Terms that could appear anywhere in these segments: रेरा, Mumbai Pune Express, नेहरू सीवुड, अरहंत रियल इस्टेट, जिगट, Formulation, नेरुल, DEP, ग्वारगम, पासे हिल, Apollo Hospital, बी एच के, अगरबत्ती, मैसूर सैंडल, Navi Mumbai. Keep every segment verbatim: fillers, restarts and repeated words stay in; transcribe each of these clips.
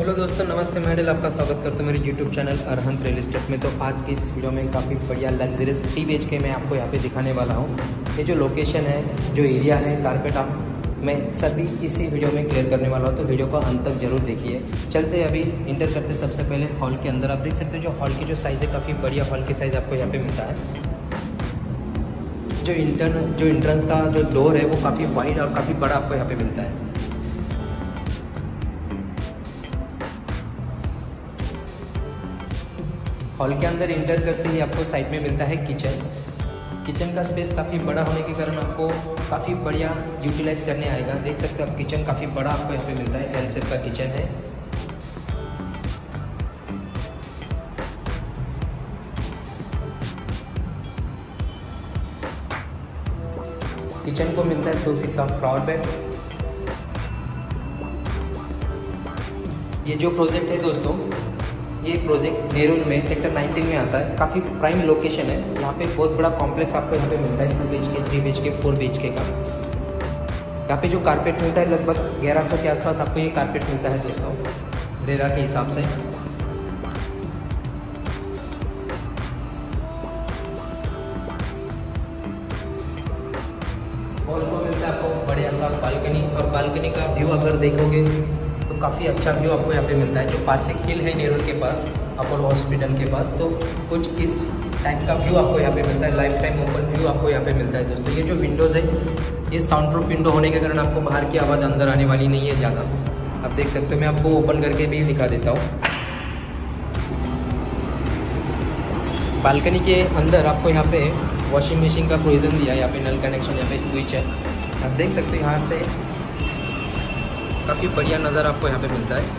Hello दोस्तों, नमस्ते। मैं आपका स्वागत करता हूँ मेरे YouTube channel अरहंत रियल इस्टेट में। तो आज की इस वीडियो में काफ़ी बढ़िया लग्जरियस थ्री बी एच के मैं आपको यहाँ पे दिखाने वाला हूँ। ये जो लोकेशन है, जो एरिया है कारपेट, आप मैं सभी इसी वीडियो में क्लियर करने वाला हूँ, तो वीडियो को अंत तक जरूर देखिए। चलते अभी इंटर करते सबसे पहले हॉल के अंदर। आप देख सकते हैं जो हॉल की जो साइज़ है, काफ़ी बढ़िया हॉल की साइज़ आपको यहाँ पर मिलता है। जो इंटर जो इंट्रेंस का जो डोर है वो काफ़ी वाइड और काफ़ी बड़ा आपको यहाँ पे मिलता है। हॉल के अंदर इंटर करते ही आपको साइड में मिलता है किचन। किचन का स्पेस काफ़ी बड़ा होने के कारण आपको काफ़ी बढ़िया यूटिलाइज करने आएगा। देख सकते हो आप, किचन काफ़ी बड़ा आपको यहाँ पे मिलता है। एल शेप का किचन है। किचन को मिलता है दो फीट का फ्लावर बेड। ये जो प्रोजेक्ट है दोस्तों, ये प्रोजेक्ट नेरुल में सेक्टर नाइनटीन में आता है। काफ़ी प्राइम लोकेशन है। यहाँ पे बहुत बड़ा कॉम्प्लेक्स आपको यहाँ पे मिलता है, two बी एच के, three बी एच के, four बी एच के का। यहाँ पे जो कारपेट मिलता है लगभग ग्यारह सौ के आसपास आपको ये कारपेट मिलता है दोस्तों, रेरा के हिसाब से। हॉल को मिलता है आपको बढ़िया सा बालकनी, और बालकनी का व्यू अगर देखोगे तो काफ़ी अच्छा व्यू आपको यहाँ पे मिलता है। जो पासे हिल है नेरुल के पास, अपोलो हॉस्पिटल के पास, तो कुछ इस टाइप का व्यू आपको यहाँ पे मिलता है। लाइफ टाइम ओपन व्यू आपको यहाँ पे मिलता है दोस्तों। ये जो विंडोज़ है ये साउंड प्रूफ विंडो होने के कारण आपको बाहर की आवाज़ अंदर आने वाली नहीं है ज़्यादा। आप देख सकते हो, मैं आपको ओपन करके भी दिखा देता हूँ। बालकनी के अंदर आपको यहाँ पे वॉशिंग मशीन का प्रोविजन दिया है। यहाँ पे नल कनेक्शन, यहाँ पे स्विच है। आप देख सकते हो यहाँ से काफ़ी बढ़िया नज़र आपको यहाँ पे मिलता है।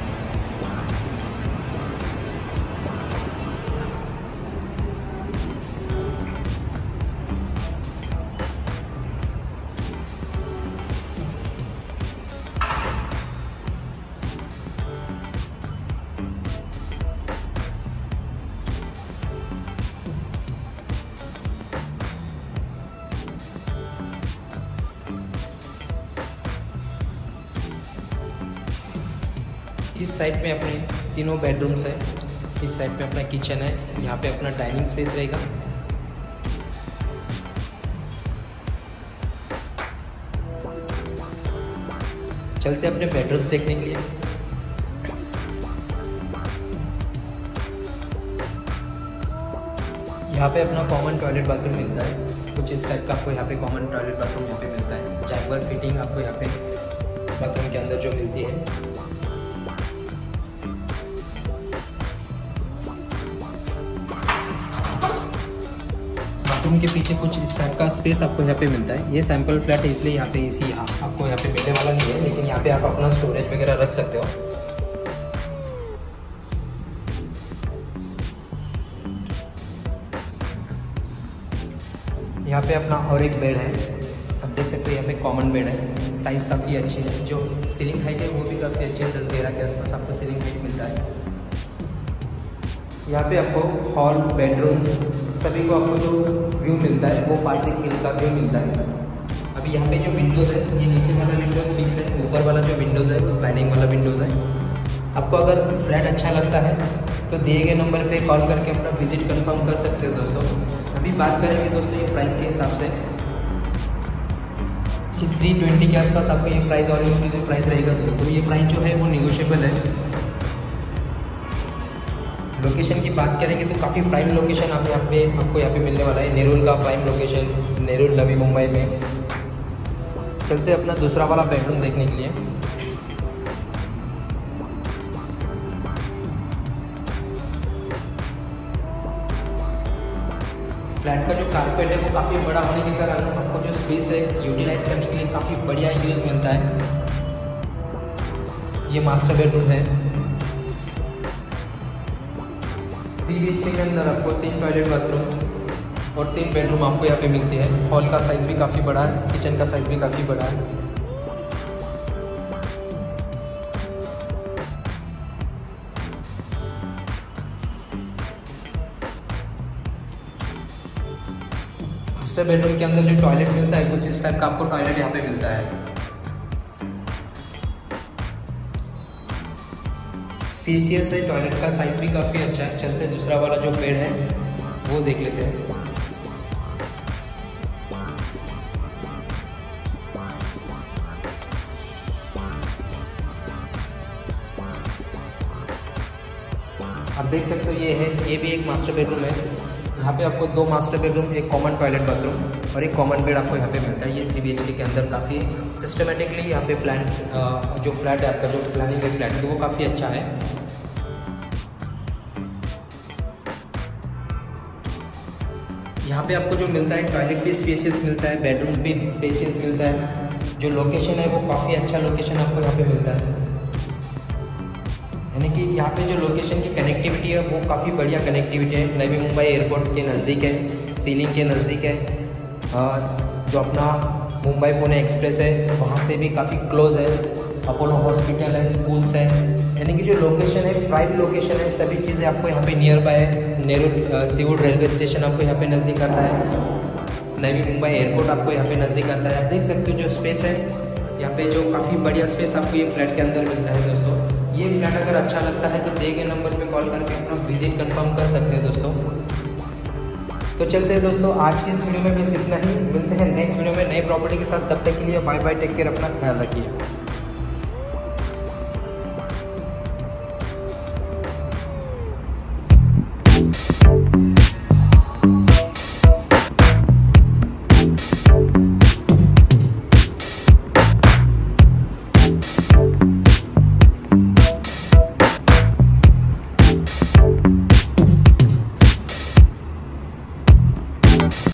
इस साइड में अपने तीनों बेडरूम्स है। इस साइड में अपना किचन है। यहाँ पे अपना डाइनिंग स्पेस रहेगा। चलते अपने बेडरूम्स देखने के लिए। यहाँ पे अपना कॉमन टॉयलेट बाथरूम मिलता है। कुछ इस टाइप का आपको यहाँ पे कॉमन टॉयलेट बाथरूम यहाँ पे मिलता है। जैकबार फिटिंग आपको यहाँ पे बाथरूम के अंदर जो मिलती है। के पीछे कुछ इस टाइप का स्पेस आपको यहाँ पे मिलता है। ये सैंपल फ्लैट है इसलिए यहाँ पे एसी यहाँ आपको यहाँ पे मिलने वाला नहीं है, लेकिन यहाँ पे आप अपना स्टोरेज वगैरह रख सकते हो। यहाँ पे अपना और एक बेड है। आप देख सकते हो यहाँ पे कॉमन बेड है। साइज काफ़ी अच्छी है। जो सीलिंग हाइट है वो भी काफ़ी अच्छी है। दस ग्यारह के आसपास आपको सीलिंग हाइट मिलता है। यहाँ पे आपको हॉल, बेडरूम्स सभी को आपको जो व्यू मिलता है वो पास से हिल का व्यू मिलता है। अभी यहाँ पे जो विंडोज़ है, ये नीचे वाला विंडोज़ फिक्स है। ऊपर वाला जो विंडोज़ है वो स्लाइडिंग वाला विंडोज़ है। आपको अगर फ्लैट अच्छा लगता है तो दिए गए नंबर पे कॉल करके अपना विजिट कंफर्म कर सकते हो दोस्तों। अभी बात करेंगे दोस्तों ये प्राइस के हिसाब से। थ्री ट्वेंटी के आसपास आपको ये प्राइस और इंक्लूसिव प्राइस रहेगा दोस्तों। ये प्राइस जो है वो निगोशियबल है। लोकेशन की बात करेंगे तो काफ़ी प्राइम लोकेशन आप यहाँ पे आपको यहाँ पे मिलने वाला है। नेरुल का प्राइम लोकेशन, नेरुल नवी मुंबई में। चलते अपना दूसरा वाला बेडरूम देखने के लिए। फ्लैट का जो कारपेट है वो काफ़ी बड़ा होने के कारण आपको जो स्पेस है यूटिलाइज करने के लिए काफ़ी बढ़िया यूज मिलता है। ये मास्टर बेडरूम है। थ्री बी एच के के अंदर आपको तीन टॉयलेट बाथरूम और तीन बेडरूम आपको यहाँ पे मिलती है। हॉल का साइज़ भी काफ़ी बड़ा है, किचन का साइज़ भी काफ़ी बड़ा है। मास्टर बेडरूम के अंदर जो टॉयलेट मिलता है कुछ इस टाइप का आपको टॉयलेट यहाँ पे मिलता है। स्पेसियस है, टॉयलेट का साइज भी काफ़ी अच्छा है। चलते दूसरा वाला जो पेड़ है वो देख लेते हैं। आप देख सकते हो ये है, ये भी एक मास्टर बेडरूम है। यहाँ पे आपको दो मास्टर बेडरूम, एक कॉमन टॉयलेट बाथरूम और एक कॉमन बेड आपको यहाँ पे मिलता है। ये थ्री बी एच के के अंदर काफ़ी सिस्टमेटिकली यहाँ पे प्लान्स, जो फ्लैट है आपका, जो प्लानिंग है फ्लैट की, वो काफ़ी अच्छा है। यहाँ पे आपको जो मिलता है, टॉयलेट भी स्पेसियस मिलता है, बेडरूम भी स्पेसियस मिलता है। जो लोकेशन है वो काफ़ी अच्छा लोकेशन आपको यहाँ पर मिलता है, यानी कि यहाँ पे जो लोकेशन की कनेक्टिविटी है वो काफ़ी बढ़िया कनेक्टिविटी है। नवी मुंबई एयरपोर्ट के नज़दीक है, सीलिंग के नज़दीक है, और जो अपना मुंबई पुणे एक्सप्रेस है वहाँ से भी काफ़ी क्लोज है। अपोलो हॉस्पिटल है, स्कूल्स है, यानी कि जो लोकेशन है प्राइम लोकेशन है, सभी चीज़ें आपको यहाँ पे नियर बाय है। नेहरू सीवुड रेलवे स्टेशन आपको यहाँ पे नज़दीक आता है, नवी मुंबई एयरपोर्ट आपको यहाँ पे नज़दीक आता है। आप देख सकते हो जो स्पेस है यहाँ पे, जो काफ़ी बढ़िया स्पेस आपको ये फ्लैट के अंदर मिलता है। दोस्तों ये फ्लैट अगर अच्छा लगता है तो दिए गए नंबर पे कॉल करके अपना विजिट कंफर्म कर सकते हैं दोस्तों। तो चलते हैं दोस्तों, आज की इस वीडियो में बस इतना ही। मिलते हैं नेक्स्ट वीडियो में नई प्रॉपर्टी के साथ, तब तक के लिए बाय बाय, टेक केयर, अपना ख्याल रखिए।